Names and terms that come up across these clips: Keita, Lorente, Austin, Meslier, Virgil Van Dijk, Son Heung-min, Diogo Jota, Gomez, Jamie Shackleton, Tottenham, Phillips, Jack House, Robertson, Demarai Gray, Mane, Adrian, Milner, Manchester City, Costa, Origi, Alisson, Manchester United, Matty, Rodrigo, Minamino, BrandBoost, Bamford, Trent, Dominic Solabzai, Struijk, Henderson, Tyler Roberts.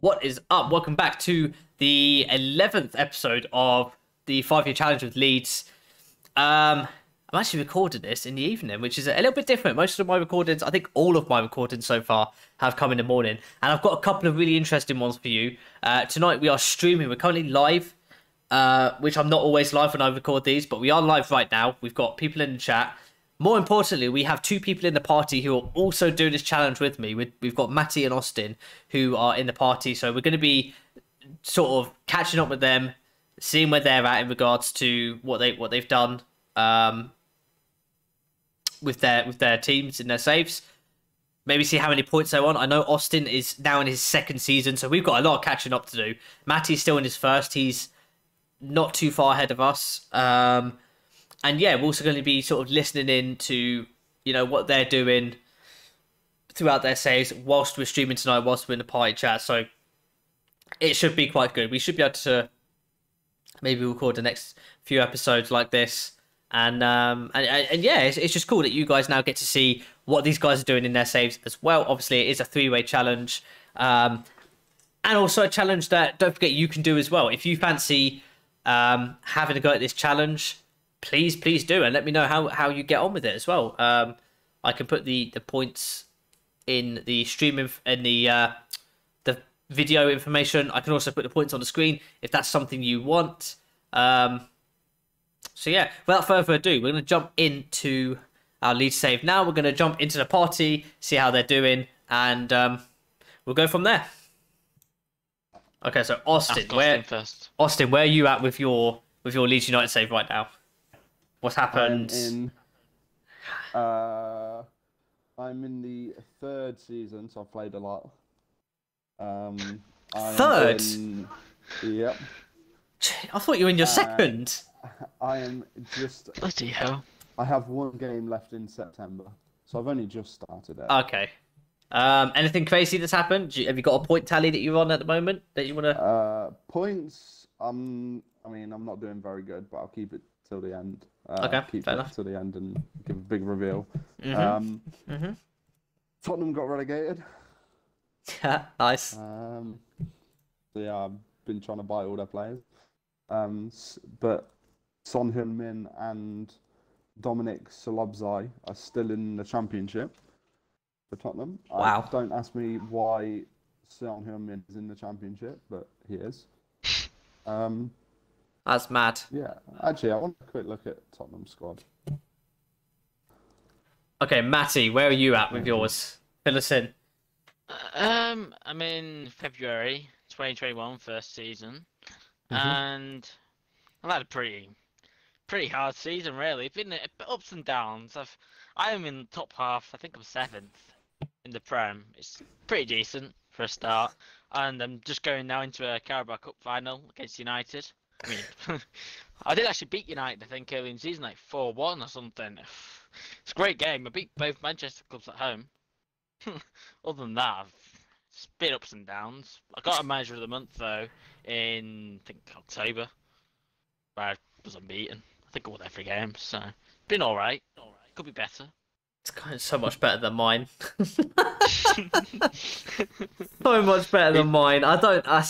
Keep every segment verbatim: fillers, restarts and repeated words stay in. What is up? Welcome back to the eleventh episode of the five-year challenge with Leeds. Um, I'm actually recording this in the evening, which is a little bit different. Most of my recordings, I think all of my recordings so far, have come in the morning. And I've got a couple of really interesting ones for you. Uh, tonight we are streaming. We're currently live, uh, which I'm not always live when I record these, but we are live right now. We've got people in the chat. More importantly, we have two people in the party who are also doing this challenge with me. We've got Matty and Austin who are in the party. So we're going to be sort of catching up with them, seeing where they're at in regards to what, they, what they've done um, with, their, with their teams and their saves. Maybe see how many points they're on. I know Austin is now in his second season, so we've got a lot of catching up to do. Matty's still in his first. He's not too far ahead of us. Um... And yeah, we're also going to be sort of listening in to, you know, what they're doing throughout their saves whilst we're streaming tonight, whilst we're in the party chat. So it should be quite good. We should be able to maybe record the next few episodes like this. And um, and, and yeah, it's, it's just cool that you guys now get to see what these guys are doing in their saves as well. Obviously, it is a three-way challenge. Um, and also a challenge that, don't forget, you can do as well. If you fancy um, having a go at this challenge, Please, please do, and let me know how, how you get on with it as well. Um, I can put the, the points in the stream inf in the uh, the video information. I can also put the points on the screen if that's something you want. Um, so yeah, without further ado, we're going to jump into our lead save now. We're going to jump into the party, see how they're doing, and um, we'll go from there. Okay, so Austin, Austin where first. Austin, where are you at with your with your Leeds United save right now? What's happened? I'm in, uh, I'm in the third season, so I've played a lot. Um, third? In, yep. I thought you were in your uh, second. I am just... Bloody hell. I have one game left in September, so I've only just started it. Okay. Um, anything crazy that's happened? Do you, have you got a point tally that you're on at the moment that you want to... Uh, points, um, I mean, I'm not doing very good, but I'll keep it till the end. Uh, okay, keep fair it enough. To the end and give a big reveal. Mm-hmm. Um, mm-hmm. Tottenham got relegated. Yeah, nice. Um, so yeah, I've been trying to buy all their players. Um, but Son Heung-min and Dominic Solabzai are still in the Championship for Tottenham. Wow. I, don't ask me why Son Heung-min is in the Championship, but he is. Um, That's mad. Yeah, actually, I want a quick look at Tottenham squad. Okay, Matty, where are you at with yours? Fill us in. Um, I'm in February twenty twenty-one, first season, mm-hmm. and I've had a pretty, pretty hard season. Really, been a bit ups and downs. I've, I am in the top half. I think I'm seventh in the Prem. It's pretty decent for a start, and I'm just going now into a Carabao Cup final against United. I mean, I did actually beat United, I think, early in the season, like four one or something. It's a great game. I beat both Manchester clubs at home. Other than that, I've it's been ups and downs. I got a manager of the month, though, in, I think, October, where I was unbeaten. I think I won every game, so it's been all right. All right. Could be better. It's kind of so much better than mine. So much better than mine. I don't... I...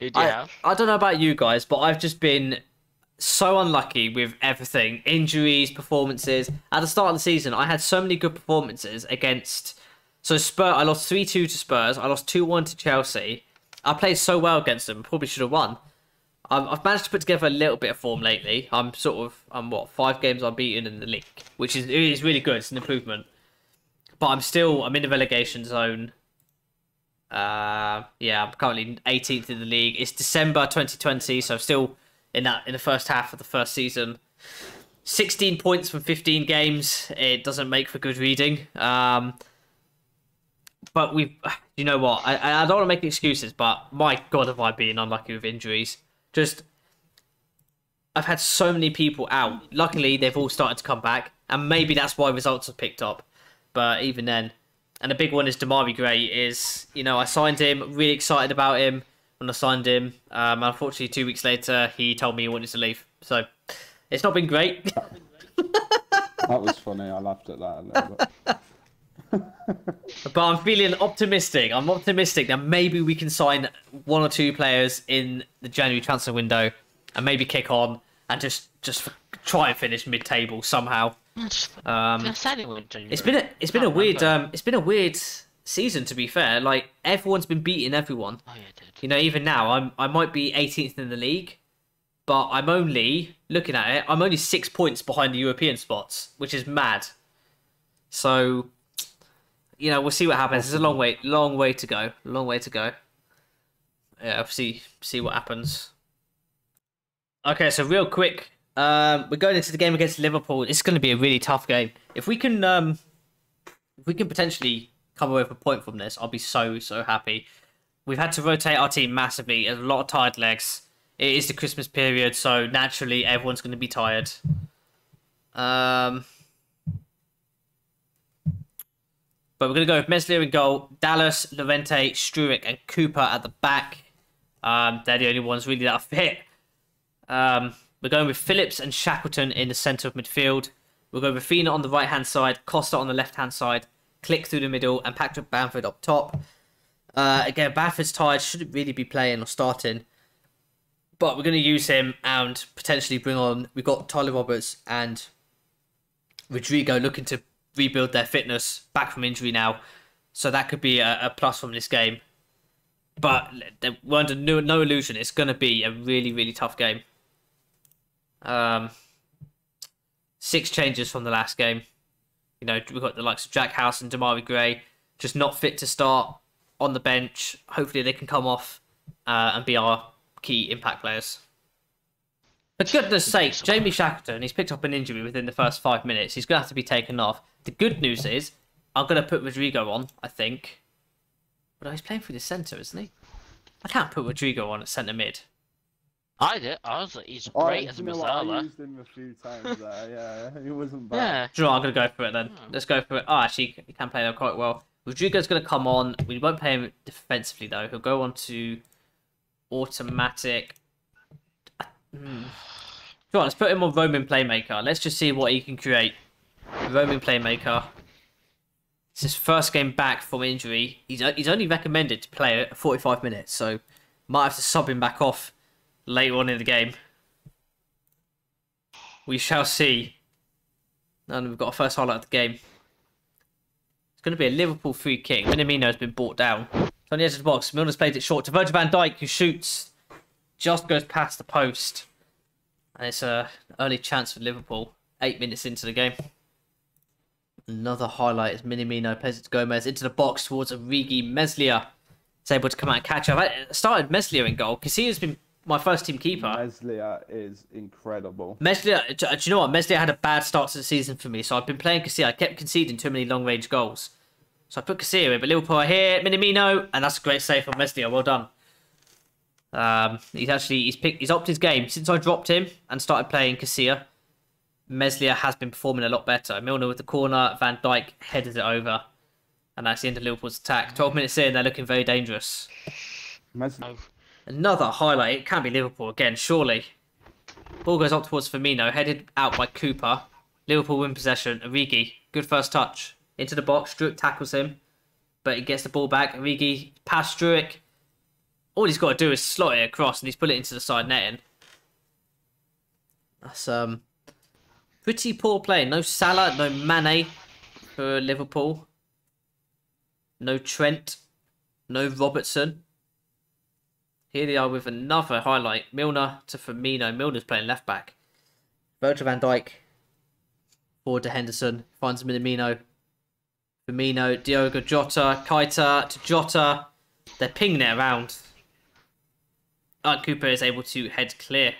Do I, have? I don't know about you guys, but I've just been so unlucky with everything. Injuries, performances. At the start of the season, I had so many good performances against... So Spurs, I lost three two to Spurs. I lost two one to Chelsea. I played so well against them. Probably should have won. Um, I've managed to put together a little bit of form lately. I'm sort of... I'm, what, five games unbeaten in the league, which is, is really good. It's an improvement. But I'm still... I'm in the relegation zone. Uh, yeah, I'm currently eighteenth in the league. It's December twenty twenty, so I'm still in that in the first half of the first season. sixteen points from fifteen games. It doesn't make for good reading. Um, but we, you know what? I I don't want to make excuses, but my God, have I been unlucky with injuries? Just, I've had so many people out. Luckily, they've all started to come back, and maybe that's why results have picked up. But even then. And the big one is Demarai Gray. Is, you know, I signed him, really excited about him when I signed him. Um, unfortunately, two weeks later, he told me he wanted to leave. So, it's not been great. That was funny. I laughed at that a little bit. But I'm feeling optimistic. I'm optimistic that maybe we can sign one or two players in the January transfer window and maybe kick on and just just try and finish mid-table somehow. Um, it's been a, it's been a weird um, it's been a weird season, to be fair. Like, everyone's been beating everyone. Oh, yeah, dude. You know, even now I'm I might be eighteenth in the league, but I'm only looking at it. I'm only six points behind the European spots, which is mad. So, you know, we'll see what happens. There's a long way, long way to go, long way to go. Yeah, see, see what happens. Okay, so real quick, um, we're going into the game against Liverpool. It's going to be a really tough game. If we can, um, if we can potentially come away with a point from this, I'll be so so happy. We've had to rotate our team massively. There's a lot of tired legs. It is the Christmas period, so naturally everyone's going to be tired. Um. But we're going to go with Meslier in goal, Dallas, Lorente, Struijk and Cooper at the back. Um, they're the only ones really that are fit. Um, we're going with Phillips and Shackleton in the centre of midfield. We'll go with Raphinha on the right-hand side, Costa on the left-hand side, Click through the middle and Patrick Bamford up top. Uh, again, Bamford's tired, shouldn't really be playing or starting. But we're going to use him and potentially bring on... We've got Tyler Roberts and Rodrigo looking to rebuild their fitness back from injury now, so that could be a, a plus from this game. But we're under no, no illusion, it's going to be a really really tough game. Um, six changes from the last game. You know, we've got the likes of Jack House and Demarai Gray just not fit to start, on the bench. Hopefully they can come off uh, and be our key impact players. For goodness sake, Jamie Shackleton, he's picked up an injury within the first five minutes. He's going to have to be taken off. The good news is, I'm going to put Rodrigo on, I think. But he's playing through the centre, isn't he? I can't put Rodrigo on at centre mid. I did. I was like, he's oh, great as a Mazzala. I used him a few times there, yeah. He wasn't bad. Yeah. Do you know what? I'm going to go for it then. Yeah. Let's go for it. Oh, actually, he can play there quite well. Rodrigo's going to come on. We won't play him defensively, though. He'll go on to automatic... Hmm. Come on, let's put him on roaming playmaker. Let's just see what he can create. Roaming playmaker. It's his first game back from injury. He's he's only recommended to play at forty-five minutes, so might have to sub him back off later on in the game. We shall see. And we've got our first highlight of the game. It's going to be a Liverpool free kick. Minamino has been brought down. It's on the edge of the box. Milner's played it short to Virgil Van Dijk, who shoots. Just goes past the post. And it's a early chance for Liverpool. Eight minutes into the game. Another highlight is Minamino plays it to Gomez. Into the box towards Origi. Meslier is able to come out and catch up. I started Meslier in goal. Casilla's been my first team keeper. Meslier is incredible. Meslier, do you know what? Meslier had a bad start to the season for me. So I've been playing Casilla. I kept conceding too many long-range goals. So I put Casilla in. But Liverpool are here. Minamino. And that's a great save from Meslier. Well done. Um, he's actually he's picked he's upped his game since I dropped him and started playing Casilla. Meslier has been performing a lot better. Milner with the corner, Van Dijk headed it over, and that's the end of Liverpool's attack. Twelve minutes in, they're looking very dangerous. Meslier. Another highlight. It can be Liverpool again, surely. Ball goes up towards Firmino, headed out by Cooper. Liverpool win possession. Origi, good first touch into the box. Struijk tackles him, but he gets the ball back. Origi past Struijk. All he's got to do is slot it across, and he's put it into the side netting. That's um, pretty poor play. No Salah, no Mane for Liverpool. No Trent, no Robertson. Here they are with another highlight. Milner to Firmino. Milner's playing left back. Virgil van Dijk forward to Henderson, finds Minamino. Firmino, Diogo Jota, Keita to Jota. They're pinging it around. Uh, Cooper is able to head clear,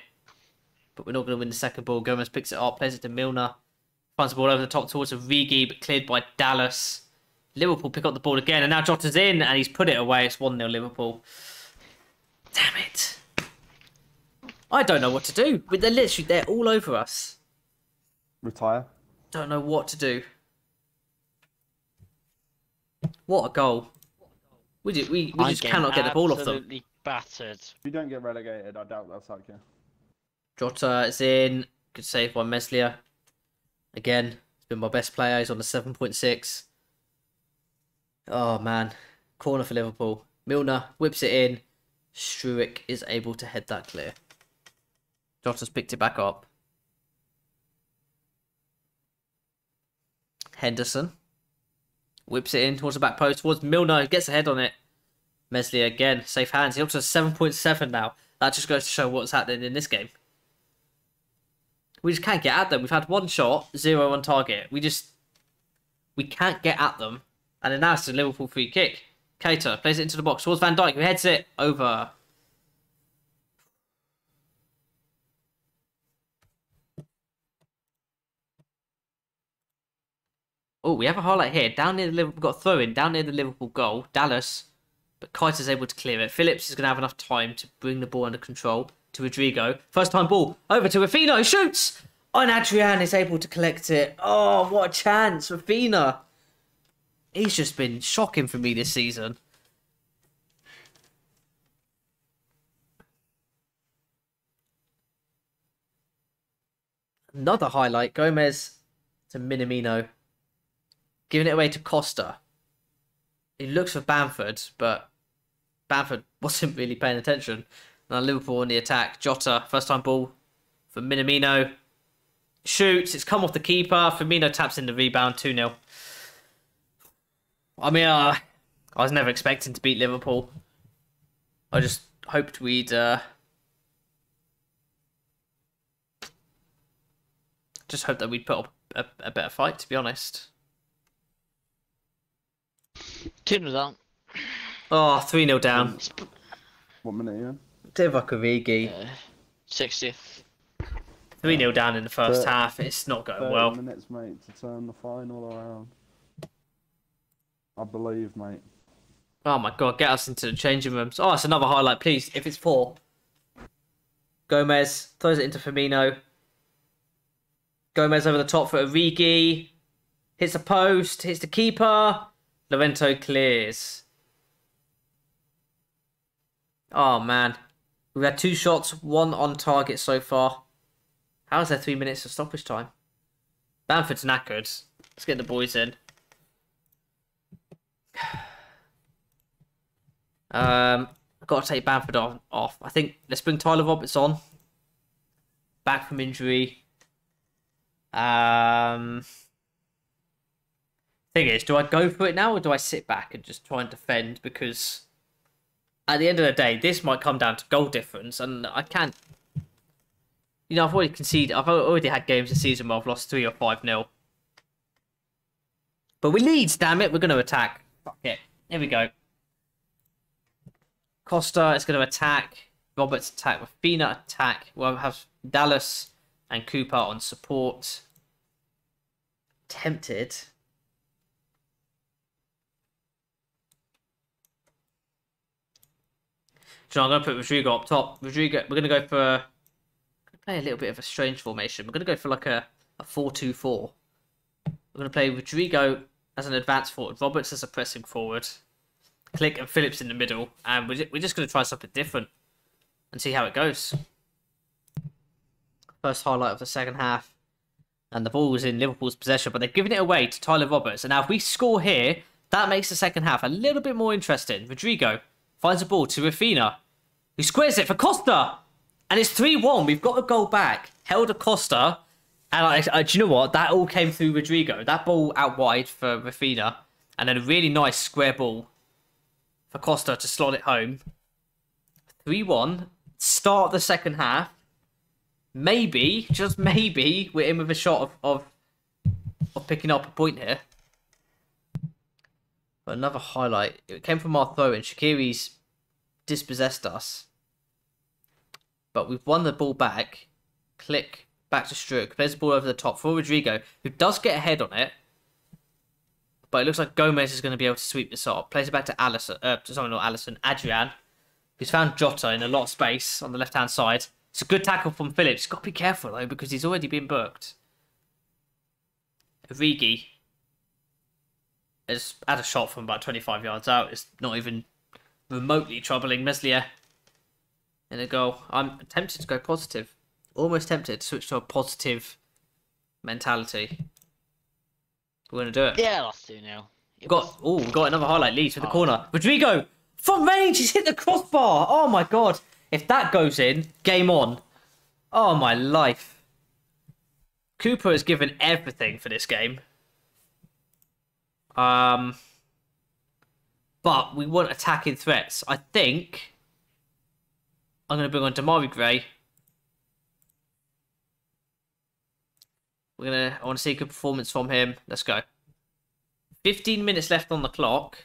but we're not going to win the second ball. Gomez picks it up, plays it to Milner, finds the ball over the top towards Origi, but cleared by Dallas. Liverpool pick up the ball again, and now Jota's in, and he's put it away. It's one nil Liverpool. Damn it! I don't know what to do. They're literally they're all over us. Retire. Don't know what to do. What a goal! We do, we we I just cannot get the ball off them. Battered. If you don't get relegated, I doubt they'll sack you. Jota is in. Good save by Meslier. Again, he's been my best player. He's on the seven point six. Oh, man. Corner for Liverpool. Milner whips it in. Struijk is able to head that clear. Jota's picked it back up. Henderson whips it in towards the back post, towards Milner, gets a head on it. Meslier again, safe hands. He's up to seven point seven now. That just goes to show what's happening in this game. We just can't get at them. We've had one shot, zero on target. We just, we can't get at them. And then now it's a Liverpool free kick. Keita plays it into the box towards Van Dijk, who heads it over. Oh, we have a highlight here. Down near the Liverpool, got a throw in down near the Liverpool goal. Dallas, but Keita's able to clear it. Phillips is going to have enough time to bring the ball under control to Rodrigo. First time ball over to Raphinha. Shoots! Oh, and Adrian is able to collect it. Oh, what a chance. Raphinha. He's just been shocking for me this season. Another highlight. Gomez to Minamino. Giving it away to Costa. He looks for Bamford, but Bamford wasn't really paying attention. Now Liverpool on the attack. Jota, first time ball for Minamino. Shoots, it's come off the keeper. Firmino taps in the rebound, two nil. I mean, uh, I was never expecting to beat Liverpool. I just hoped we'd... Uh, just hoped that we'd put up a, a better fight, to be honest. two nil down. Oh, three nil down. What minute are you in? Origi. Uh, sixtieth. three nil down in the first thirty, half. It's not going well. Minutes, mate, to turn the final around. I believe, mate. Oh, my God. Get us into the changing rooms. Oh, it's another highlight, please. If it's four. Gomez throws it into Firmino. Gomez over the top for Origi. Hits the post. Hits the keeper. Lorente clears. Oh, man. We've had two shots, one on target so far. How is there three minutes of stoppage time? Bamford's knackered. Let's get the boys in. Um, I've got to take Bamford on, off. I think let's bring Tyler Roberts on. Back from injury. Um... Thing is, do I go for it now or do I sit back and just try and defend? Because at the end of the day, this might come down to goal difference, and I can't. You know, I've already conceded. I've already had games this season where I've lost three or five nil. But we lead, damn it! We're going to attack. Fuck it. Here we go. Costa is going to attack. Roberts attack. Raphinha attack. We'll have Dallas and Cooper on support. Tempted. So I'm going to put Rodrigo up top. Rodrigo, we're going to go for... I'm going to play a little bit of a strange formation. We're going to go for like a four two four. We're going to play Rodrigo as an advanced forward. Roberts as a pressing forward. Click and Phillips in the middle. And we're just going to try something different and see how it goes. First highlight of the second half. And the ball was in Liverpool's possession, but they've given it away to Tyler Roberts. And now if we score here, that makes the second half a little bit more interesting. Rodrigo finds a ball to Raphinha, who squares it for Costa. And it's three one. We've got a goal back. Held a Costa. And I, I, do you know what? That all came through Rodrigo. That ball out wide for Raphinha. And then a really nice square ball for Costa to slot it home. three one. Start the second half. Maybe, just maybe, we're in with a shot of, of, of picking up a point here. Another highlight. It came from our throw in. Shaqiri's dispossessed us. But we've won the ball back. Click. Back to Struijk. Plays the ball over the top for Rodrigo, who does get a head on it. But it looks like Gomez is going to be able to sweep this up. Plays it back to Alisson. Uh, sorry, not Alisson. Adrian. Who's found Jota in a lot of space on the left-hand side. It's a good tackle from Phillips. Got to be careful, though, because he's already been booked. Origi. It's had a shot from about twenty-five yards out. It's not even remotely troubling Meslier. And a goal. I'm tempted to go positive. Almost tempted to switch to a positive mentality. We're going to do it. Yeah, that's two nil. We've got, oh, we've got another highlight. Leeds with the oh. corner. Rodrigo, from range, he's hit the crossbar. Oh, my God. If that goes in, game on. Oh, my life. Cooper has given everything for this game. Um, But we want attacking threats. I think I'm going to bring on Demarai Gray. We're gonna. I want to see a good performance from him. Let's go. fifteen minutes left on the clock.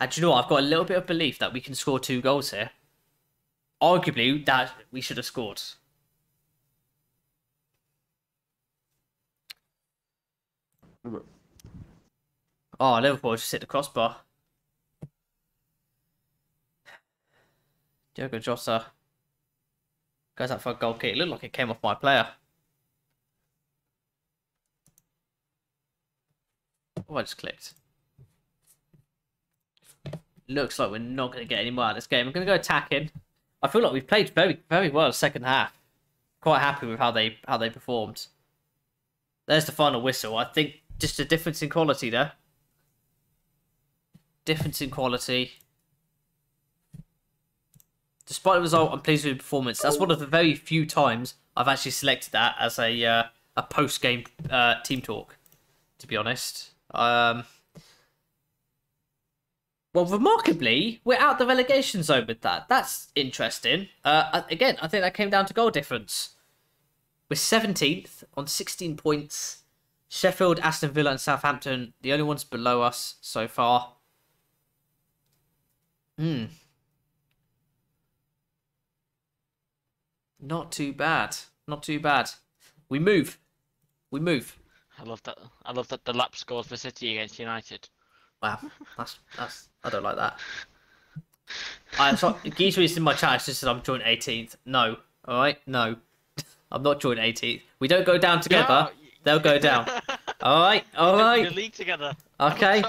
And do you know what? I've got a little bit of belief that we can score two goals here. Arguably, that we should have scored. Oh, Liverpool just hit the crossbar. Diogo Jota goes out for a goal kick. It looked like it came off my player. Oh, I just clicked. Looks like we're not going to get any more out of this game. I'm going to go attacking. I feel like we've played very, very well the second half. Quite happy with how they how they performed. There's the final whistle. I think just a difference in quality there. Difference in quality. Despite the result, I'm pleased with the performance. That's one of the very few times I've actually selected that as a uh, a post-game uh, team talk, to be honest. Um, well, remarkably, we're out the relegation zone with that. That's interesting. Uh, again, I think that came down to goal difference. We're seventeenth on sixteen points. Sheffield, Aston Villa and Southampton, the only ones below us so far. Hmm. Not too bad. Not too bad. We move. We move. I love that. I love that the lap scores for City against United. Wow, that's that's. I don't like that. I so Geezer in my chat. It's just said I'm joint eighteenth. No, all right, no, I'm not joint eighteenth. We don't go down together. Yeah. They'll go down. All right, all right. We league together. Okay.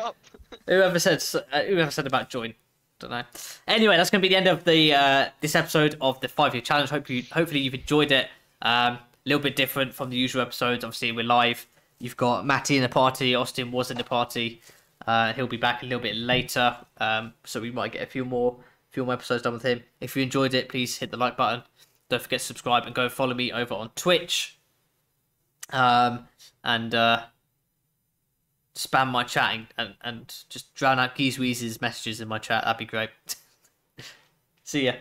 Whoever said uh, whoever said about joint? Don't know. Anyway, that's going to be the end of the uh, this episode of the five year challenge. Hope you hopefully you've enjoyed it. Um, a little bit different from the usual episodes. Obviously, we're live. You've got Matty in the party. Austin was in the party. Uh, he'll be back a little bit later, um, so we might get a few more, few more episodes done with him. If you enjoyed it, please hit the like button. Don't forget to subscribe and go follow me over on Twitch. Um, and uh, spam my chatting and and just drown out Geezweez's messages in my chat. That'd be great. See ya.